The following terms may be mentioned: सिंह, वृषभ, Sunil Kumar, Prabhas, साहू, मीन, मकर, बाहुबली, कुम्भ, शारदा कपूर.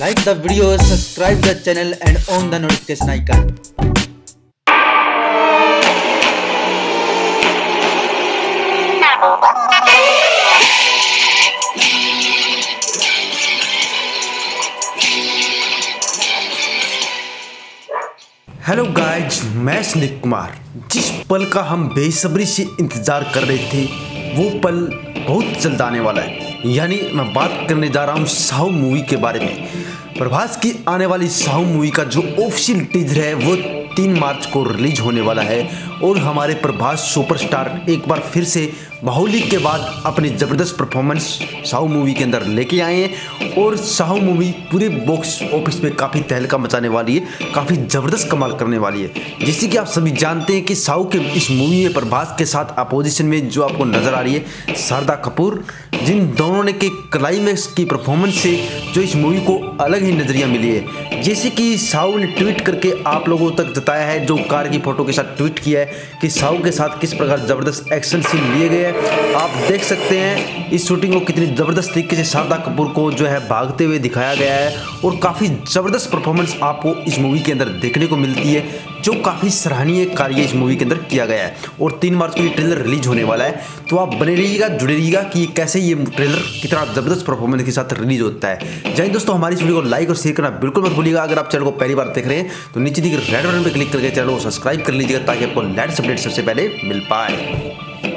Like the video, subscribe the channel and on the notification icon. Hello guys, मैं सुनील कुमार। जिस पल का हम बेसब्री से इंतज़ार कर रहे थे वो पल बहुत जल्द आने वाला है। यानी मैं बात करने जा रहा हूँ साहू मूवी के बारे में। प्रभास की आने वाली साहू मूवी का जो ऑफिशियल टीजर है वो 3 मार्च को रिलीज होने वाला है और हमारे प्रभास सुपरस्टार एक बार फिर से बाहुबली के बाद अपनी ज़बरदस्त परफॉर्मेंस साहू मूवी के अंदर लेके आए हैं और साहू मूवी पूरे बॉक्स ऑफिस पे काफ़ी तहलका मचाने वाली है, काफ़ी ज़बरदस्त कमाल करने वाली है। जैसे कि आप सभी जानते हैं कि साहू के इस मूवी में प्रभास के साथ अपोजिशन में जो आपको नज़र आ रही है शारदा कपूर, जिन दोनों ने के क्लाइमैक्स की परफॉर्मेंस से जो इस मूवी को अलग ही नज़रिया मिली है। जैसे कि साहू ने ट्वीट करके आप लोगों तक बताया है, जो कार की फोटो के साथ ट्वीट किया है कि साहू के साथ किस प्रकार ज़बरदस्त एक्शन सीन लिए गए हैं। आप देख सकते हैं इस शूटिंग को कितनी ज़बरदस्त तरीके से शारदा कपूर को जो है भागते हुए दिखाया गया है और काफ़ी ज़बरदस्त परफॉर्मेंस आपको इस मूवी के अंदर देखने को मिलती है, जो काफ़ी सराहनीय कार्य इस मूवी के अंदर किया गया है। और 3 मार्च को ये ट्रेलर रिलीज होने वाला है, तो आप बने रहिएगा, जुड़े रहिएगा कि कैसे ये ट्रेलर कितना ज़बरदस्त परफॉर्मेंस के साथ रिलीज होता है। जय दोस्तों, हमारी इस वीडियो को लाइक और शेयर करना बिल्कुल मत भूलिएगा। अगर आप चैनल को पहली बार देख रहे हैं तो नीचे दिख रहे रेड बटन पर क्लिक करके चैनल को सब्सक्राइब कर लीजिएगा ताकि आपको लेटेस्ट अपडेट सबसे पहले मिल पाए।